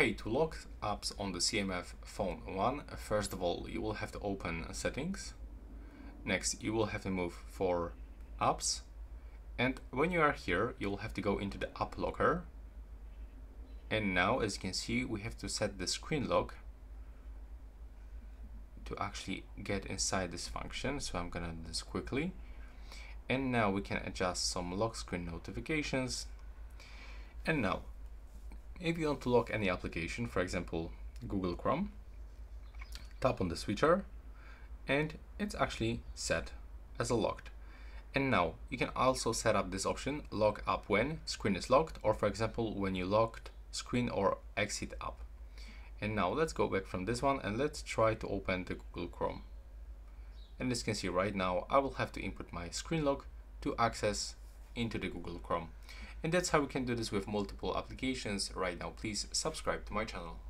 Hey, to lock apps on the CMF Phone 1, first of all, you will have to open Settings. Next, you will have to move for Apps. And when you are here, you'll have to go into the App Locker. And now, as you can see, we have to set the screen lock to actually get inside this function. So I'm gonna do this quickly. And now we can adjust some lock screen notifications. And now, if you want to lock any application, for example, Google Chrome, tap on the switcher and it's actually set as a locked. And now you can also set up this option, lock app when screen is locked, or for example, when you locked screen or exit app. And now let's go back from this one and let's try to open the Google Chrome. And as you can see right now, I will have to input my screen lock to access into the Google Chrome. And that's how we can do this with multiple applications right now. Please subscribe to my channel.